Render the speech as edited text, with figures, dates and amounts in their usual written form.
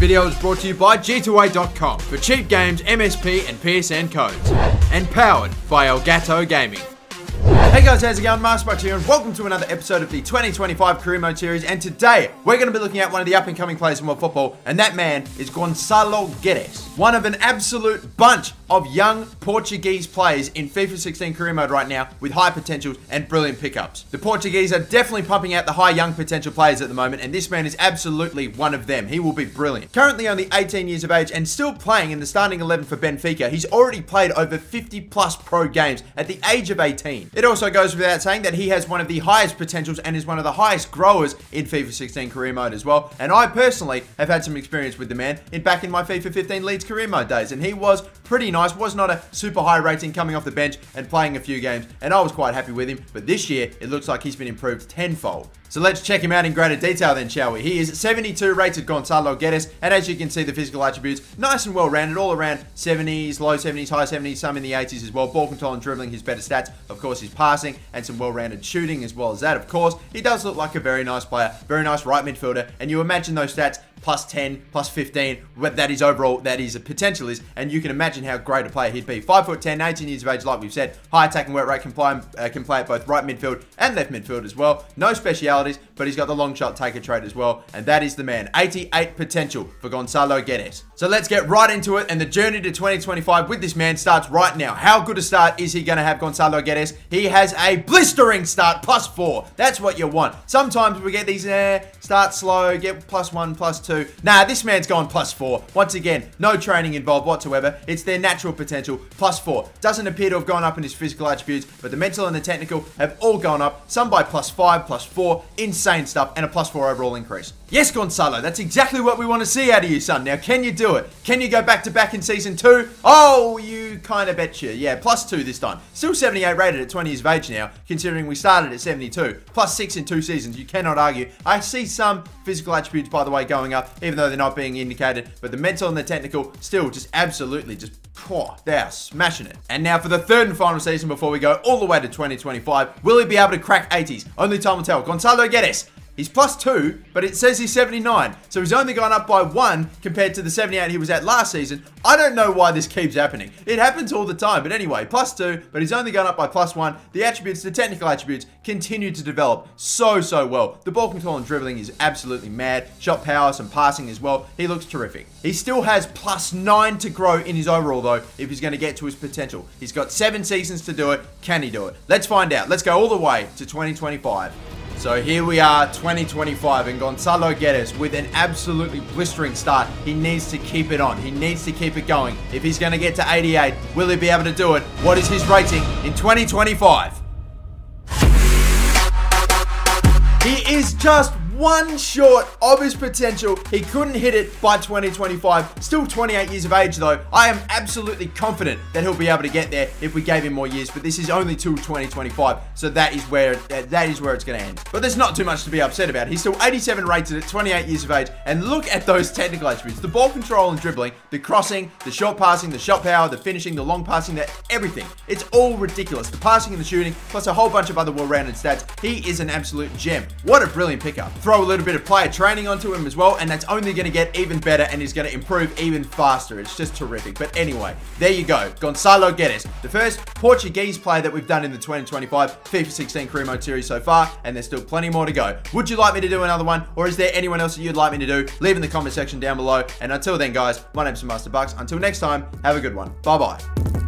video is brought to you by G2A.com for cheap games, MSP and PSN codes, and powered by Elgato Gaming. Hey guys, how's it going? Master Bucks here, and welcome to another episode of the 2025 Career Mode Series. And today, we're going to be looking at one of the up-and-coming players in world football, and that man is Gonçalo Guedes. One of an absolute bunch of young Portuguese players in FIFA 16 Career Mode right now, with high potentials and brilliant pickups. The Portuguese are definitely pumping out the high young potential players at the moment, and this man is absolutely one of them. He will be brilliant. Currently only 18 years of age and still playing in the starting 11 for Benfica. He's already played over 50+ pro games at the age of 18. It also goes without saying that he has one of the highest potentials and is one of the highest growers in FIFA 16 Career Mode as well. And I personally have had some experience with the man back in my FIFA 15 Leeds Career Mode days, and he was pretty nice, was not a super high rating, coming off the bench and playing a few games, and I was quite happy with him. But this year, it looks like he's been improved tenfold. So let's check him out in greater detail then, shall we? He is 72 rated Gonçalo Guedes, and as you can see, the physical attributes, nice and well-rounded, all around 70s, low 70s, high 70s, some in the 80s as well. Ball control and dribbling, his better stats. Of course, his passing and some well-rounded shooting as well as that, of course. He does look like a very nice player, very nice right midfielder, and you imagine those stats, plus 10, plus 15, that is overall, that is a potential is, and you can imagine how great a player he'd be. 5'10", 18 years of age, like we've said, high attack and work rate, can play at both right midfield and left midfield as well. No specialities, but he's got the long shot taker trait as well, and that is the man. 88 potential for Gonçalo Guedes. So let's get right into it, and the journey to 2025 with this man starts right now. How good a start is he going to have, Gonçalo Guedes? He has a blistering start, plus 4. That's what you want. Sometimes we get these, start slow, get plus 1, plus 2. Nah, this man's gone plus 4. Once again, no training involved whatsoever. It's their natural potential, plus 4. Doesn't appear to have gone up in his physical attributes, but the mental and the technical have all gone up. Some by plus 5, plus 4. Insane stuff, and a plus 4 overall increase. Yes, Gonçalo, that's exactly what we want to see out of you, son. Now, can you do it? Can you go back-to-back in Season 2? Oh, you kind of betcha. Yeah, plus 2 this time. Still 78 rated at 20 years of age now, considering we started at 72. Plus 6 in 2 seasons, you cannot argue. I see some physical attributes, by the way, going up, even though they're not being indicated, but the mental and the technical still just absolutely just, oh, they're smashing it. And now for the third and final season before we go all the way to 2025, will he be able to crack 80s? Only time will tell. Gonçalo Guedes, he's plus 2, but it says he's 79, so he's only gone up by 1 compared to the 78 he was at last season. I don't know why this keeps happening. It happens all the time, but anyway, plus 2, but he's only gone up by plus 1. The attributes, the technical attributes, continue to develop so well. The ball control and dribbling is absolutely mad. Shot power, some passing as well. He looks terrific. He still has plus 9 to grow in his overall, though, if he's going to get to his potential. He's got 7 seasons to do it. Can he do it? Let's find out. Let's go all the way to 2025. So here we are, 2025, and Gonçalo Guedes with an absolutely blistering start. He needs to keep it on. He needs to keep it going. If he's going to get to 88, will he be able to do it? What is his rating in 2025? He is just one short of his potential. He couldn't hit it by 2025. Still 28 years of age, though. I am absolutely confident that he'll be able to get there if we gave him more years, but this is only till 2025, so that is where it's going to end. But there's not too much to be upset about. He's still 87 rated at 28 years of age, and look at those technical attributes. The ball control and dribbling, the crossing, the short passing, the shot power, the finishing, the long passing, the everything. It's all ridiculous. The passing and the shooting, plus a whole bunch of other well-rounded stats. He is an absolute gem. What a brilliant pickup. Throw a little bit of player training onto him as well, and that's only going to get even better, and he's going to improve even faster. It's just terrific. But anyway, there you go. Gonçalo Guedes, the first Portuguese player that we've done in the 2025 FIFA 16 Career Mode series so far, and there's still plenty more to go. Would you like me to do another one, or is there anyone else that you'd like me to do? Leave in the comment section down below, and until then, guys, my name's Master Bucks. Until next time, have a good one. Bye-bye.